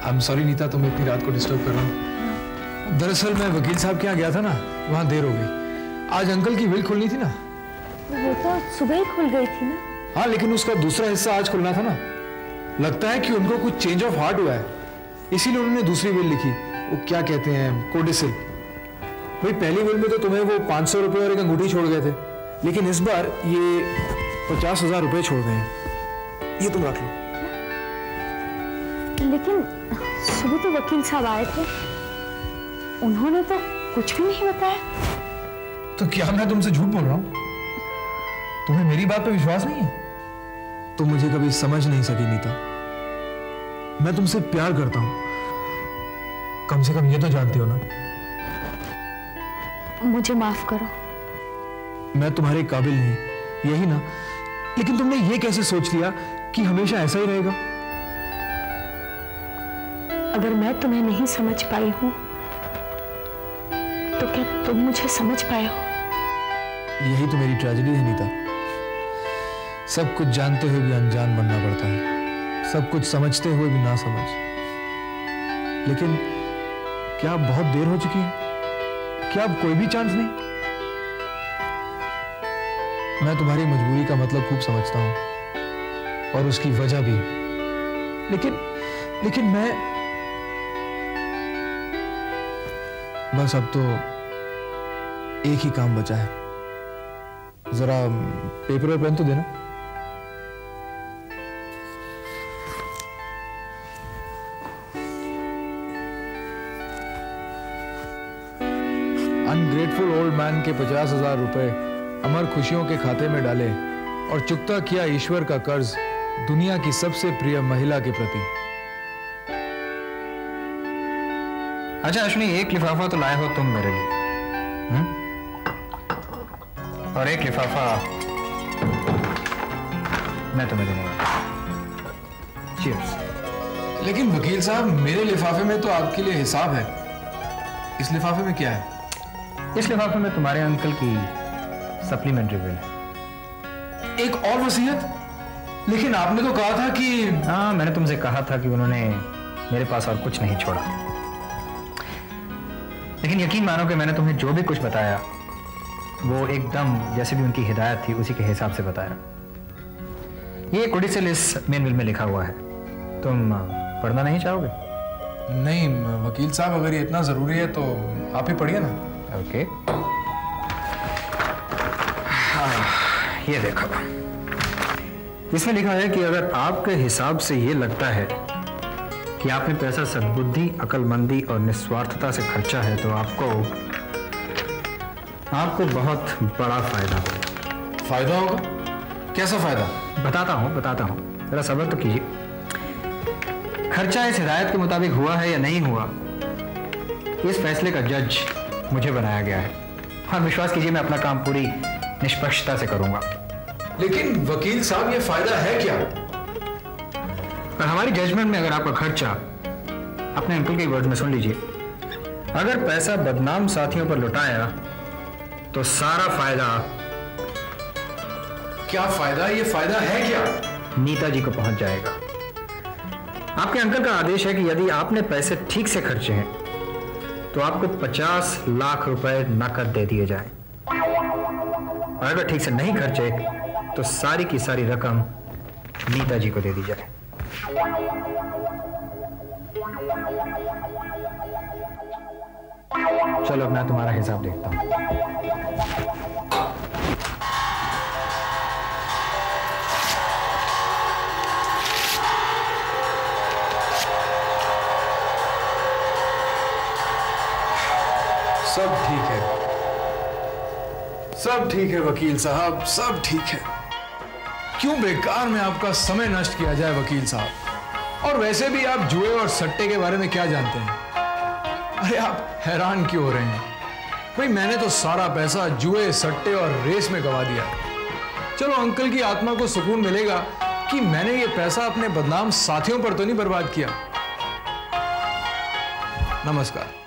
I am sorry Nita, तो मैं इतनी रात को डिस्टर्ब कर रहा हूँ। दरअसल मैं वकील साहब के यहाँ गया था ना, वहाँ देर हो गई। आज अंकल की विल खुलनी थी ना, वो तो सुबह ही खुल गई थी ना। हाँ, लेकिन उसका दूसरा हिस्सा आज खुलना था ना। लगता है कि उनको कुछ चेंज ऑफ हार्ट हुआ है, इसीलिए उन्होंने दूसरी विल लिखी। वो क्या कहते हैं, कोडिसिल। भाई पहली विल में तो तुम्हें वो 500 रुपए और एक अंगूठी छोड़ गए थे, लेकिन इस बार ये 50,000 रुपए छोड़ गए हैं। ये तुम रख लो। लेकिन सुबह तो वकील साहब आए थे, उन्होंने तो कुछ भी नहीं बताया। तो क्या मैं तुमसे झूठ बोल रहा हूँ? तुम्हें मेरी बात पे विश्वास नहीं है? तुम मुझे कभी समझ नहीं सकी नीता। मैं तुमसे प्यार करता हूं, कम से कम ये तो जानती हो ना। मुझे माफ करो, मैं तुम्हारे काबिल नहीं, यही ना। लेकिन तुमने ये कैसे सोच लिया कि हमेशा ऐसा ही रहेगा? अगर मैं तुम्हें नहीं समझ पाई हूं तो क्या तुम मुझे समझ पाए हो? यही तो मेरी ट्रेजेडी है नीता। सब कुछ जानते हुए भी अनजान बनना पड़ता है, सब कुछ समझते हुए भी ना समझ। लेकिन क्या बहुत देर हो चुकी है? क्या अब कोई भी चांस नहीं? मैं तुम्हारी मजबूरी का मतलब खूब समझता हूं और उसकी वजह भी, लेकिन मैं बस अब तो एक ही काम बचा है। जरा पेपर और पेन तो देना। अनग्रेटफुल ओल्ड मैन के 50,000 रुपए अमर खुशियों के खाते में डाले और चुकता किया ईश्वर का कर्ज दुनिया की सबसे प्रिय महिला के प्रति। अच्छा अश्विनी, एक लिफाफा तो लाए हो तुम मेरे लिए, और एक लिफाफा मैं तुम्हें दूंगा। चीयर्स। लेकिन वकील साहब, मेरे लिफाफे में तो आपके लिए हिसाब है। इस लिफाफे में क्या है? इस लिफाफे में तुम्हारे अंकल की सप्लीमेंट्री बिल है। एक और वसीयत? लेकिन आपने तो कहा था कि... हाँ, मैंने तुमसे कहा था कि उन्होंने मेरे पास और कुछ नहीं छोड़ा। लेकिन यकीन मानो कि मैंने तुम्हें जो भी कुछ बताया वो एकदम जैसे भी उनकी हिदायत थी उसी के हिसाब से बताया। ये कोडिसिल इस मेन बिल में लिखा हुआ है, तुम पढ़ना नहीं चाहोगे? नहीं वकील साहब, अगर ये इतना जरूरी है तो आप ही पढ़िए ना। ओके। हाँ, ये देखो, इसमें लिखा है कि अगर आपके हिसाब से ये लगता है कि आपने पैसा सद्बुद्धि, अक्लमंदी और निस्वार्थता से खर्चा है तो आपको बहुत बड़ा फायदा होगा। फायदा होगा? कैसा फायदा? बताता हूँ, जरा सब्र तो कीजिए। खर्चा इस हिदायत के मुताबिक हुआ है या नहीं हुआ, इस फैसले का जज मुझे बनाया गया है। हाँ, विश्वास कीजिए मैं अपना काम पूरी निष्पक्षता से करूंगा। लेकिन वकील साहब, ये फायदा है क्या? पर हमारी जजमेंट में अगर आपका खर्चा, अपने अंकल के वर्ड में सुन लीजिए, अगर पैसा बदनाम साथियों पर लुटाया तो सारा फायदा। क्या फायदा? ये फायदा है क्या? नीता जी को पहुंच जाएगा। आपके अंकल का आदेश है कि यदि आपने पैसे ठीक से खर्चे हैं तो आपको 50 लाख रुपए नकद दे दिए जाएं, और अगर ठीक से नहीं खर्चे तो सारी की सारी रकम नीता जी को दे दी जाए। चलो अब मैं तुम्हारा हिसाब देखता हूं। सब ठीक है, सब ठीक है वकील साहब, सब ठीक है। क्यों बेकार में आपका समय नष्ट किया जाए वकील साहब? और वैसे भी आप जुए और सट्टे के बारे में क्या जानते हैं? अरे आप हैरान क्यों हो रहे हैं? भाई मैंने तो सारा पैसा जुए, सट्टे और रेस में गवा दिया। चलो अंकल की आत्मा को सुकून मिलेगा कि मैंने ये पैसा अपने बदनाम साथियों पर तो नहीं बर्बाद किया। नमस्कार।